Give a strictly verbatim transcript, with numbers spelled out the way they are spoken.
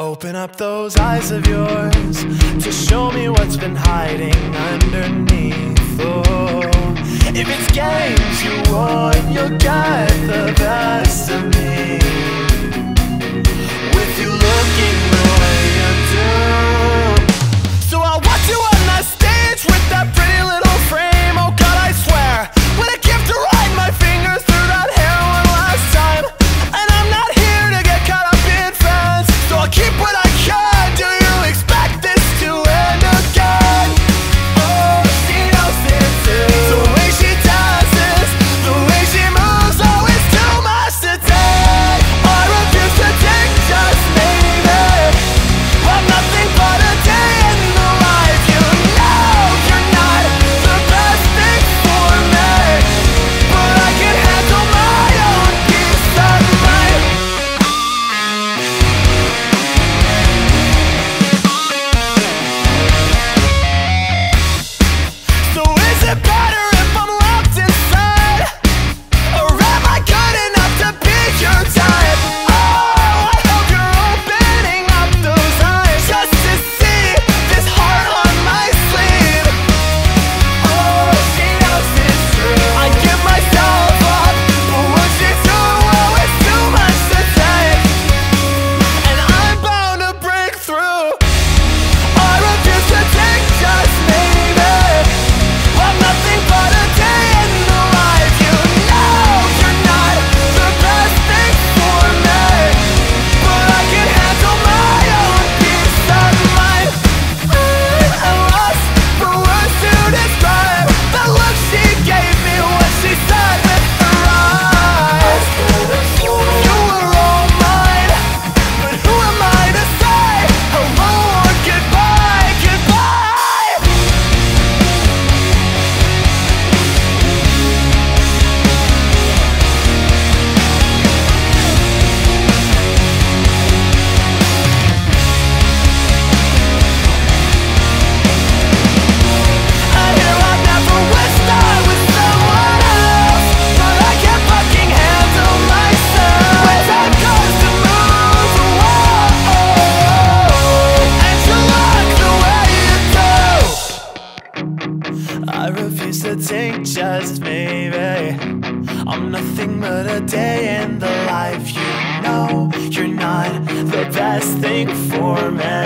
Open up those eyes of yours to show me what's been hiding underneath. Oh, if it's games you won, you'll get the best of me. With you looking the way you do, so I'll watch you on that stage with that pretty little frame. Oh God, I swear, what a gift to ride my fingers through that hair one last time. And I'm not here to get caught up in fans, so I'll keep what I can. Do you expect this to end again? Oh, she knows it too. The way she dances, the way she moves, oh, it's too much to take. I refuse to take, just leave it. I'm nothing but a day in the life. You know you're not the best thing for me, but I can handle my own peace of mind. So is it better if I'm locked inside, or am I good enough to be your type? Oh, I hope you're opening up those eyes just to see this heart on my sleeve. Oh, she knows it's true. I give myself up, but what you do, oh, it's too much to take, and I'm bound to break through. I refuse to take, just leave it. I'm nothing but a day in the life. You know you're not the best thing for me, but I can handle my own peace of mind. I'm lost for words to describe the look she gave me when she said with her eyes, "You were all mine, but who am I to say hello or goodbye, goodbye?" I hear I never wished I was someone else, but I can't fucking handle myself. When time comes to move away, and you look the way you do, I refuse to think, just maybe I'm nothing but a day in the life. You know you're not the best thing for me,